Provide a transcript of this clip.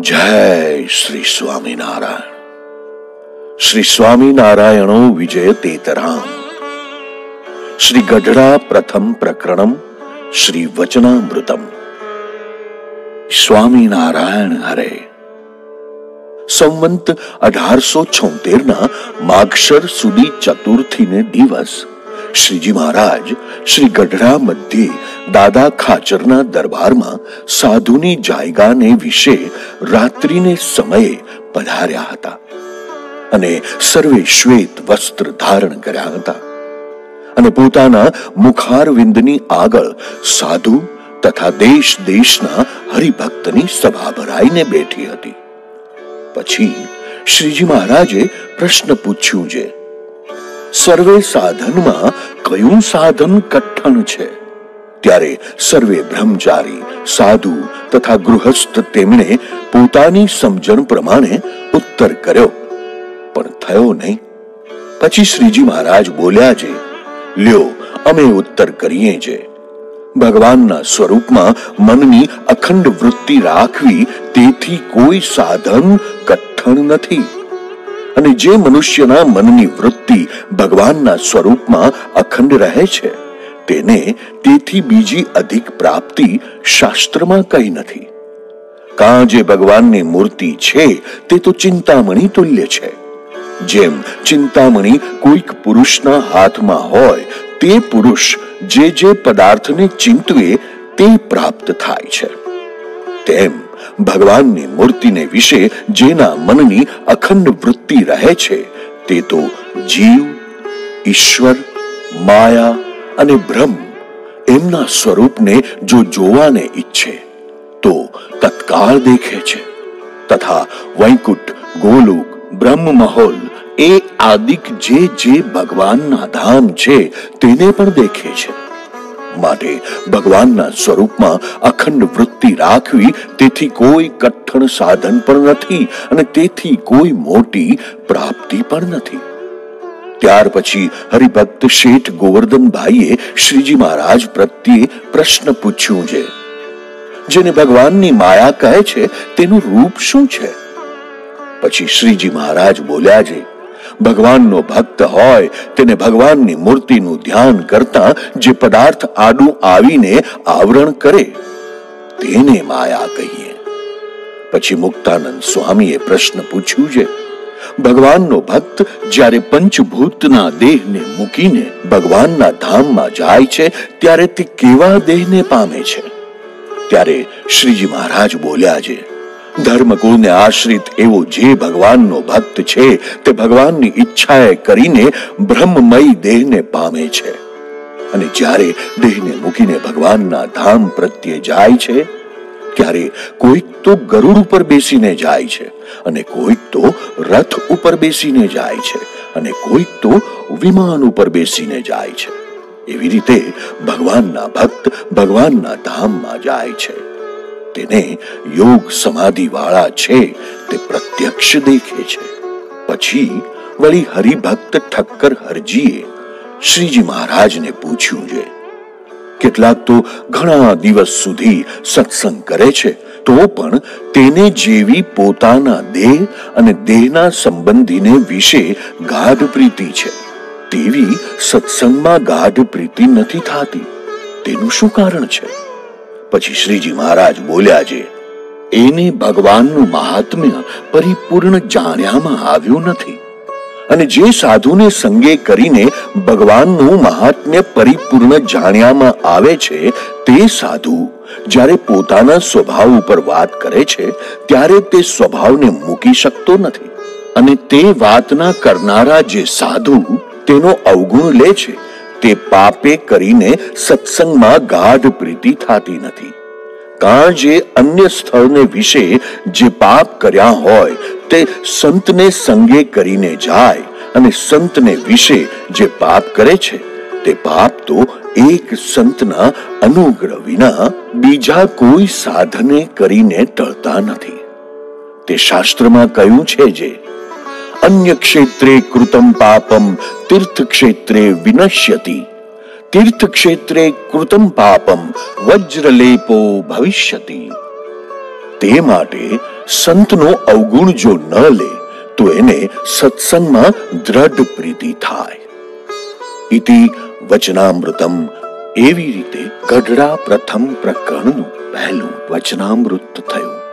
जय श्री स्वामी नारायण। श्री स्वामी नारायणो विजयतेतराम। श्री गढ़ा प्रथम प्रकरणम श्री वचनामृतम। स्वामी नारायण हरे। संवंत 1876 ना माघशर सुदी चतुर्थी ने दिवस श्रीजी महाराज श्री गढ़ा मध्य दादा खाचरना दरबार में साधुनी जायगा ने विषे रात्रि ने समय पधार्या हता अने सर्वे श्वेत वस्त्र धारण कर्या हता अने पोताना मुखारविंदनी आगळ साधु तथा देश देशना हरिभक्तनी सभा भराईने बेठी हती। पछी श्रीजी महाराजे प्रश्न पूछ्यो जे सर्वे साधन में कयुं साधन कठिन छे। त्यारे सर्वे ब्रह्मचारी साधु तथा गृहस्थ तेमणे पोतानी समझण प्रमाणे उत्तर कर्यो पण थयो नहीं। पछी श्रीजी महाराज बोल्या जे ल्यो अमे उत्तर करिए जे। भगवान ना स्वरूप में मननी अखंड वृत्ति राखवी तेथी कोई साधन कठण नथी अने जे मनुष्यना मननी वृत्ति भगवान ना स्वरूप में अखंड रहे छे तेने तेथी बीजी अधिक प्राप्ति शास्त्र में कही नथी। काजे भगवान नी मूर्ति छे ते तो चिंतामणि तुल्य छे। जेम चिंतामणि कोईक पुरुषना हाथ में होय ते पुरुष जे पदार्थ ने चिंतवे ते प्राप्त थाय छे तेम भगवान ने मूर्ति ने विषे जेना मननी अखंड वृत्ति रहे छे ते तो जीव ईश्वर माया अने ब्रह्म एमना स्वरूप ने जो जोवाने इच्छे तो तत्काल देखे छे तथा वैकुंठ गोलोक ब्रह्ममहल ए आदिक जे भगवान ना धाम छे तेने पण देखे छे। माटे भगवान ना स्वरूप में अखंड वृत्ति राखवी तेथी कोई कठण साधन पण नथी अने तेथी कोई मोटी प्राप्ति पण नथी। त्यार पछी हरिभक्त शेठ गोवर्धन भाईए श्रीजी महाराज प्रत्ये प्रश्न पूछ्यो जे जेने भगवान नी माया कहे छे तेनु रूप शुं छे। पछी श्रीजी महाराज बोल्या जे भगवान नो भक्त होय तेने भगवान नी मूर्ति नु ध्यान करता जे पदार्थ आडू आवीने आवरण करे तेने माया कहिए। पछी मुक्तानंद स्वामीए प्रश्न पूछ्यो जे भगवान नो भक्त ज्यारे पंचभूत ना देह ने मूकीने भगवान ना धाम में जाय छे त्यारे ते केवा देह ने पामे छे। त्यारे श्रीजी महाराज बोल्या जे धर्म गुण ने आश्रित एवो जे भगवान नो भक्त छे ते भगवान नी इच्छाए करीने ब्रह्ममय देह ने पामे छे अने ज्यारे देह ने मूकीने भगवान ना धाम प्रत्ये जाय छे त्यारे कोई तो गरुड़ पर बेसीने जाय छे अने कोई तो रथ पर बेसीने जाय छे अने कोई तो विमान पर बेसीने जाय छे। एवी रीते भगवान ना भक्त भगवान ना धाम में जाय छे तेने योग समाधि वाला छे ते प्रत्यक्ष देखे छे। पछी वली हरिभक्त ठक्कर हरजीए श्रीजी महाराज ने पूछ्यु जे केटलाक तो घणा दिवस सुधी सत्संग करे छे तो पण तेने जेवी पोताना देह अने देहना संबंधीने विषे गाढ़ प्रीति छे तेवी सत्संगमां गाढ़ प्रीति नथी थाती तेनु शुं कारण छे। पछी श्रीजी महाराज बोल्या जे एने भगवान नु महात्म्य परिपूर्ण जाण्यामां आव्यु नथी अने जे साधुने संगे करीने भगवान नु महात्म्य परिपूर्ण जाण्यामां आवे छे ते साधु ज्यारे पोताना स्वभाव उपर वात करे छे त्यारे ते स्वभावने मूकी शकतो नथी अने ते वातना करनारा जे साधु तेनो अवगुण ले छे ते पापे करीने सत्संग में गाढ़ प्रीति थाती नथी। काजे अन्य स्थल ने विषे जे पाप कर्या होय ते संत ने संगे करीने जाय अने संत ने विषे जे पाप करे छे ते पाप तो एक संतना अनुग्रह विना बीजा कोई साधने करीने टळता नथी। ते शास्त्र में कह्युं छे जे अन्य क्षेत्रे कृतम पापम तीर्थ क्षेत्रे विनश्यति तीर्थ क्षेत्रे कृतम पापम वज्रलेपो भविष्यति। ते माटे संतनो अवगुण जो न ले तो एने सत्संग में दृढ़ प्रीति थाय। इति वचनामृतम एवी रीते गढ़ड़ा प्रथम प्रकरणनु पहलू वचनामृत थयुं।